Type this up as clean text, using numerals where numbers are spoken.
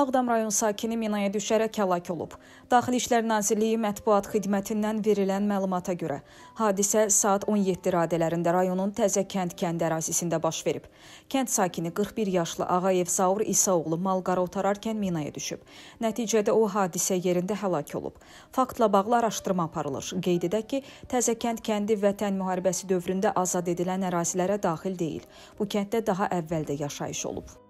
Ağdam rayon sakini minaya düşərək həlak olub. Daxili İşlər Nazirliyi mətbuat xidmətindən verilən məlumata görə, hadisə saat 17 radələrində rayonun Təzəkənd kənd ərazisində baş verib. Kənd sakini 41 yaşlı Ağayev Zaur İsaoğlu malqara otararkən minaya düşüb. Nəticədə o hadisə yerində həlak olub. Faktla bağlı araşdırma aparılır. Qeyd edək ki, Təzəkənd kəndi Vətən müharibəsi dövründə azad edilən ərazilərə daxil deyil. Bu kənddə daha əvvəldə yaşayış olub.